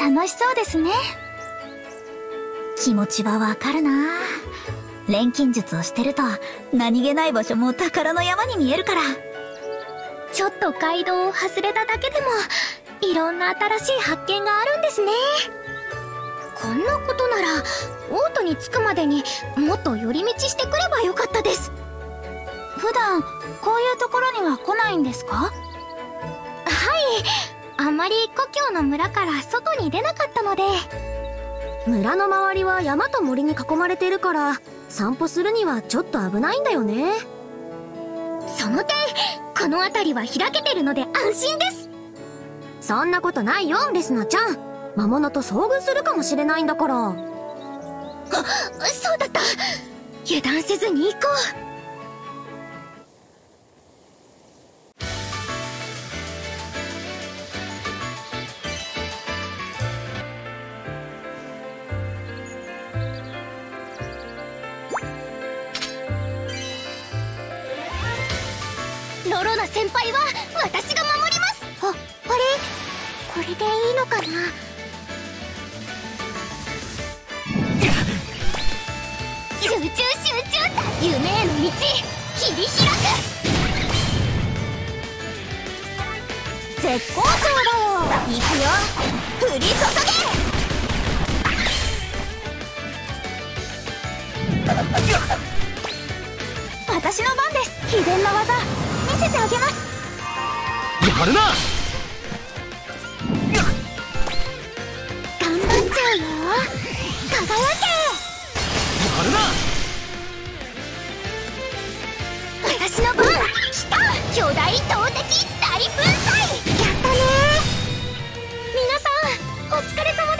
楽しそうですね。気持ちはわかるな。錬金術をしてると何気ない場所も宝の山に見えるから。ちょっと街道を外れただけでもいろんな新しい発見があるんですね。こんなことなら王都に着くまでにもっと寄り道してくればよかったです。普段こういうところには来ないんですか？はい、あまり故郷の村から外に出なかったので。村の周りは山と森に囲まれているから散歩するにはちょっと危ないんだよね。その点この辺りは開けてるので安心です。そんなことないよレスナちゃん。魔物と遭遇するかもしれないんだから。あ、そうだった。油断せずに行こう。ロロナ先輩は私が守ります。あ、あれ、これでいいのかな。集中集中、夢への道切り開く。絶好調だよ。行くよ、降り注げ。私の番です。秘伝な技見せてあげます。やるな。頑張っちゃうよ、輝け。やるな。私の番来た。巨大投擲大粉砕。やったね。皆さんお疲れ様です。